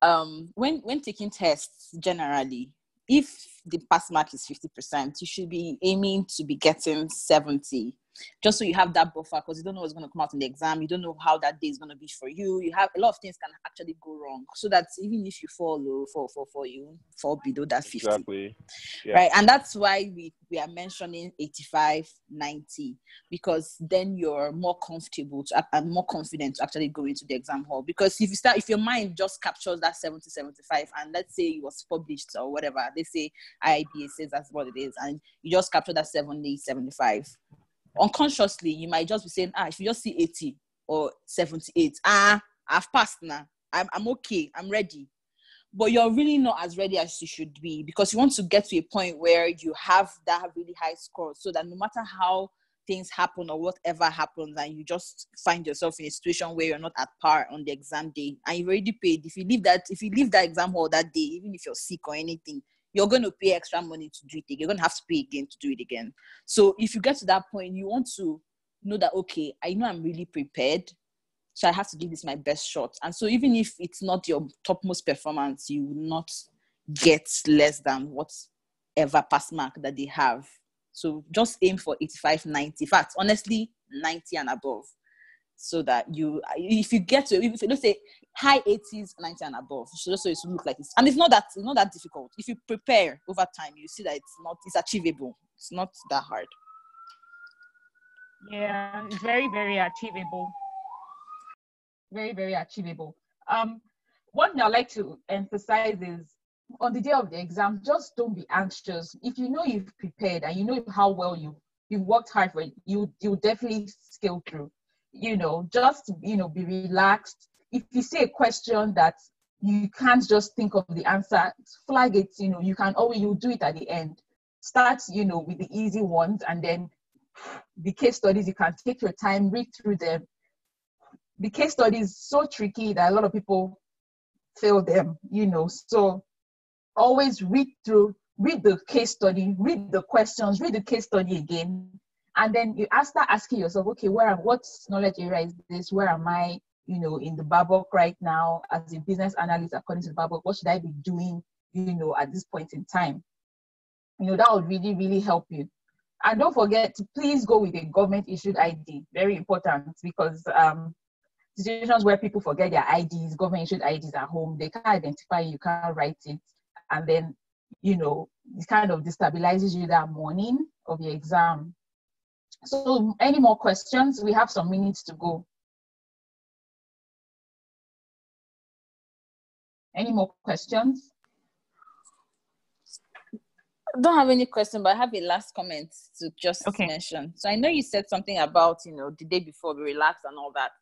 um, when when taking tests generally, if the pass mark is fifty percent, you should be aiming to be getting seventy, just so you have that buffer, because you don't know what's going to come out in the exam. You don't know how that day is going to be for you. You have a lot of things can actually go wrong, so that even if you fall low, fall, fall, fall, you fall below that fifty. Exactly. Yeah. Right, and that's why we, we are mentioning eighty-five, ninety, because then you're more comfortable to, and more confident to actually go into the exam hall. Because if you start, if your mind just captures that seventy, seventy-five, and let's say it was published or whatever, they say I I B A says that's what it is, and you just capture that seventy, seventy-five. Unconsciously, you might just be saying, ah, if you just see eighty or seventy-eight, ah, I've passed now. I'm, I'm okay. I'm ready. But you're really not as ready as you should be, because you want to get to a point where you have that really high score, so that no matter how things happen or whatever happens, and you just find yourself in a situation where you're not at par on the exam day, and you've already paid. If you leave that, if you leave that exam hall that day, even if you're sick or anything, you're going to pay extra money to do it again. You're going to have to pay again to do it again. So if you get to that point, you want to know that, okay, I know I'm really prepared, so I have to give this my best shot. And so even if it's not your topmost performance, you will not get less than whatever pass mark that they have. So just aim for eighty-five, ninety. In fact, honestly, ninety and above. So that you, if you get to, if you let's say high eighties, ninety and above, so just so it will look like this. And it's not that, it's not that difficult. If you prepare over time, you see that it's not, it's achievable. It's not that hard. Yeah, it's very, very achievable. Very, very achievable. Um, one thing I like to emphasize is on the day of the exam, just don't be anxious. If you know you've prepared and you know how well you you've worked hard for it, you you'll definitely scale through. You know, just, you know, be relaxed. If you see a question that you can't just think of the answer, flag it, you know, you can always, you'll do it at the end. Start, you know, with the easy ones, and then the case studies, you can take your time, read through them. The case studies so tricky that a lot of people fail them, you know, so always read through, read the case study, read the questions, read the case study again. And then you start asking yourself, okay, where, what knowledge area is this? Where am I, you know, in the BABOK right now as a business analyst according to BABOK? What should I be doing, you know, at this point in time? You know, that would really, really help you. And don't forget, please go with a government-issued I D. Very important, because um, situations where people forget their I Ds, government-issued I Ds at home, they can't identify you, can't write it. And then, you know, it kind of destabilizes you that morning of your exam. So, any more questions? We have some minutes to go. Any more questions? I don't have any question, but I have a last comment to just okay. mention. So, I know you said something about, you know, the day before, be relaxed and all that.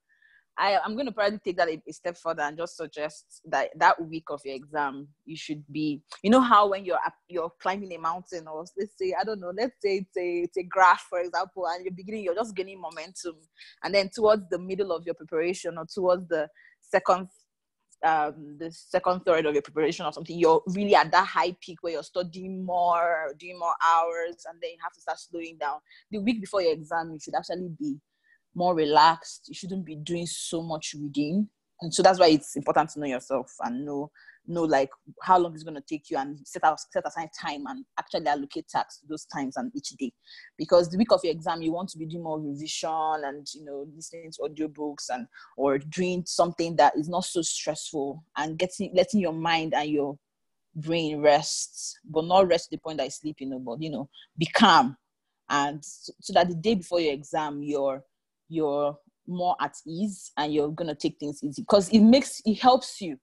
I, I'm going to probably take that a, a step further and just suggest that that week of your exam, you should be, you know how when you're you're climbing a mountain, or let's say, I don't know, let's say it's a, it's a graph, for example, and you're beginning, you're just gaining momentum. And then towards the middle of your preparation, or towards the second, um, the second third of your preparation or something, you're really at that high peak where you're studying more, doing more hours, and then you have to start slowing down. The week before your exam, you should actually be more relaxed. You shouldn't be doing so much reading, and so that's why it's important to know yourself and know know like how long it's going to take you, and set out set aside time and actually allocate tasks to those times and each day. Because the week of your exam, you want to be doing more revision and, you know, listening to audiobooks and or doing something that is not so stressful, and getting letting your mind and your brain rest, but not rest to the point that it's sleeping. You know, but you know, be calm, and so, so that the day before your exam, you're you're more at ease and you're going to take things easy, because it makes, it helps you.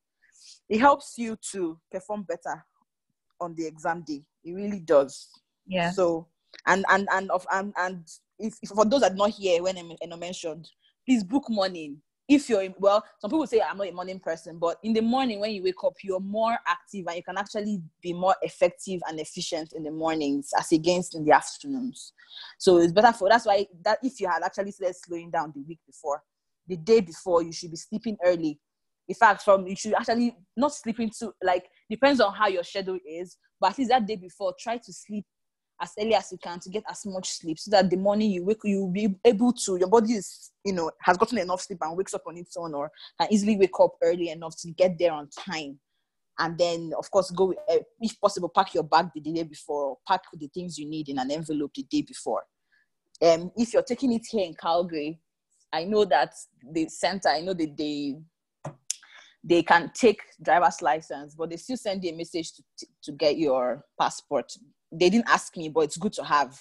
It helps you to perform better on the exam day. It really does. Yeah. So, and, and, and, of, and, and if, if for those that are not here, when I mentioned, please book morning. if you're, well, some people say I'm not a morning person, but in the morning when you wake up, you're more active and you can actually be more effective and efficient in the mornings as against in the afternoons. So it's better for, that's why that if you had actually started slowing down the week before, the day before, you should be sleeping early. In fact, from you should actually not sleeping too, like, depends on how your schedule is, but at least that day before, try to sleep as early as you can to get as much sleep so that the morning you wake, you'll be able to, your body is, you know, has gotten enough sleep and wakes up on its own, or can easily wake up early enough to get there on time. And then, of course, go, uh, if possible, pack your bag the day before, or pack the things you need in an envelope the day before. Um, if you're taking it here in Calgary, I know that the center, I know that they, they can take driver's license, but they still send you a message to, t- to get your passport. They didn't ask me, but it's good to have,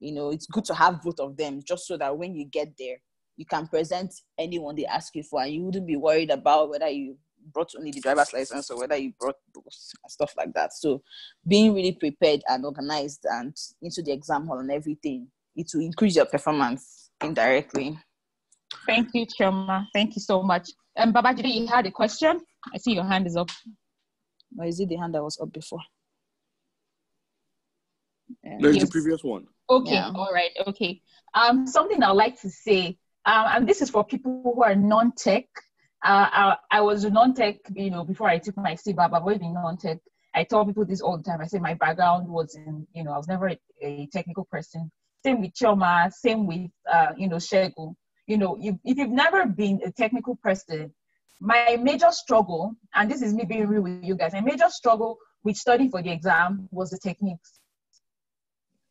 you know, it's good to have both of them, just so that when you get there, you can present anyone they ask you for, and you wouldn't be worried about whether you brought only the driver's license or whether you brought books and stuff like that. So being really prepared and organized and into the exam hall and everything, it will increase your performance indirectly. Thank you, Chioma. Thank you so much. Um, Baba Jide, you had a question? I see your hand is up. Or is it the hand that was up before? There's yes. The previous one. Okay, yeah. All right, okay. Um, something I'd like to say, um, and this is for people who are non-tech. Uh, I, I was a non-tech, you know, before I took my C B A P, I've always been non-tech. I tell people this all the time. I say my background was in, you know, I was never a, a technical person. Same with Chioma, same with, uh, you know, Shegun. You know, if, if you've never been a technical person, my major struggle, and this is me being real with you guys, my major struggle with studying for the exam was the techniques.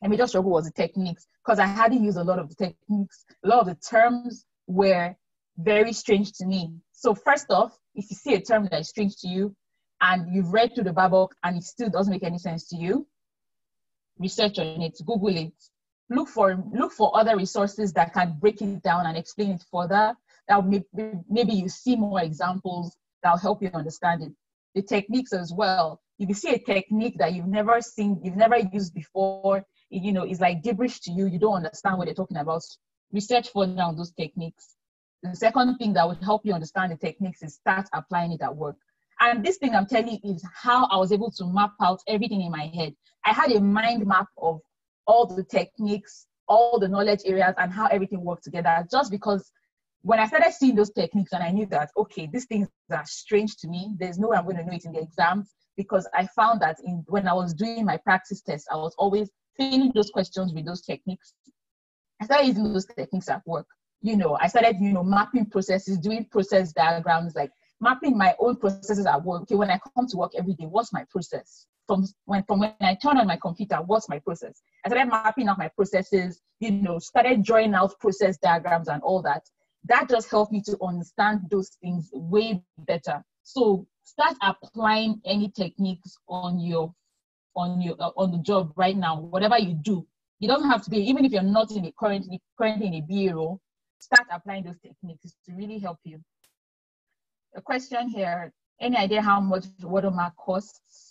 My major struggle was the techniques because I hadn't used a lot of the techniques. A lot of the terms were very strange to me. So first off, if you see a term that is strange to you and you've read through the BABOK and it still doesn't make any sense to you, research on it, Google it. Look for look for other resources that can break it down and explain it further. That may, maybe you see more examples that will help you understand it. The techniques as well. If you see a technique that you've never seen, you've never used before, you know, it's like gibberish to you. You don't understand what they're talking about. Research further on those techniques. The second thing that would help you understand the techniques is start applying it at work. And this thing I'm telling you is how I was able to map out everything in my head. I had a mind map of all the techniques, all the knowledge areas, and how everything worked together. Just because when I started seeing those techniques and I knew that, okay, these things are strange to me, there's no way I'm going to know it in the exams, because I found that in, when I was doing my practice tests, I was always filling those questions with those techniques. I started using those techniques at work. You know, I started, you know, mapping processes, doing process diagrams, like mapping my own processes at work. Okay, when I come to work every day, what's my process? From when, from when I turn on my computer, what's my process? I started mapping out my processes, you know, started drawing out process diagrams and all that. That just helped me to understand those things way better. So start applying any techniques on your, on your, uh, on the job right now, whatever you do. You don't have to be, even if you're not in a currently, currently in a B A role, start applying those techniques to really help you. A question here, any idea how much Watermark costs?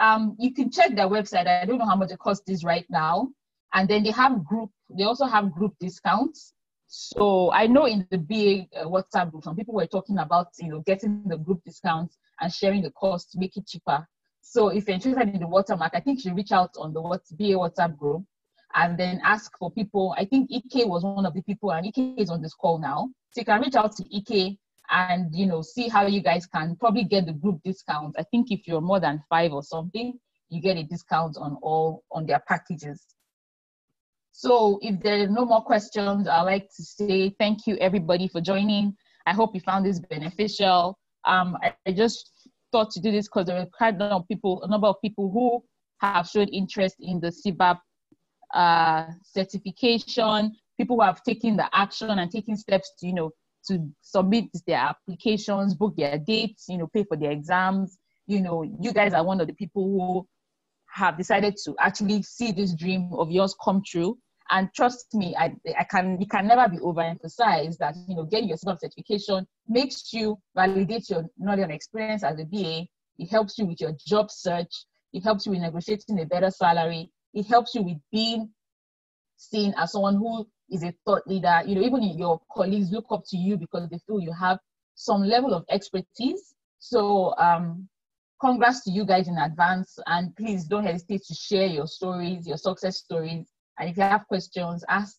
Um, you can check their website. I don't know how much it costs is right now. And then they have group, they also have group discounts. So I know in the B A uh, WhatsApp group, some people were talking about, you know, getting the group discounts and sharing the cost to make it cheaper. So if you're interested in the Watermark, I think you should reach out on the B A WhatsApp group and then ask for people. I think E K was one of the people, and E K is on this call now. So you can reach out to E K and, you know, see how you guys can probably get the group discount. I think if you're more than five or something, you get a discount on all, on their packages. So if there are no more questions, I'd like to say thank you everybody for joining. I hope you found this beneficial. Um, I, I just thought to do this because there are a number of people, a number of people who have showed interest in the C B A P uh, certification, people who have taken the action and taking steps to, you know, to submit their applications, book their dates, you know, pay for their exams. You know, you guys are one of the people who have decided to actually see this dream of yours come true. And trust me, I, I can, it can never be overemphasized that, you know, getting your C B A P certification makes you validate your knowledge and experience as a B A. It helps you with your job search. It helps you with negotiating a better salary. It helps you with being seen as someone who is a thought leader. You know, even your colleagues look up to you because they feel you have some level of expertise. So um, congrats to you guys in advance, and please don't hesitate to share your stories, your success stories. And if you have questions, ask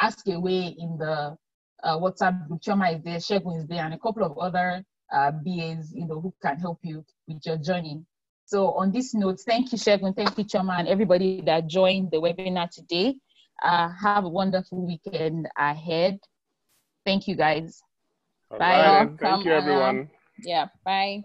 ask away in the uh, WhatsApp group. Chioma is there, Shegun is there, and a couple of other uh, B As, you know, who can help you with your journey. So on this note, thank you, Shegun, thank you, Chioma, and everybody that joined the webinar today. Uh, have a wonderful weekend ahead. Thank you, guys. All bye. Right. Thank you, everyone. Yeah, bye.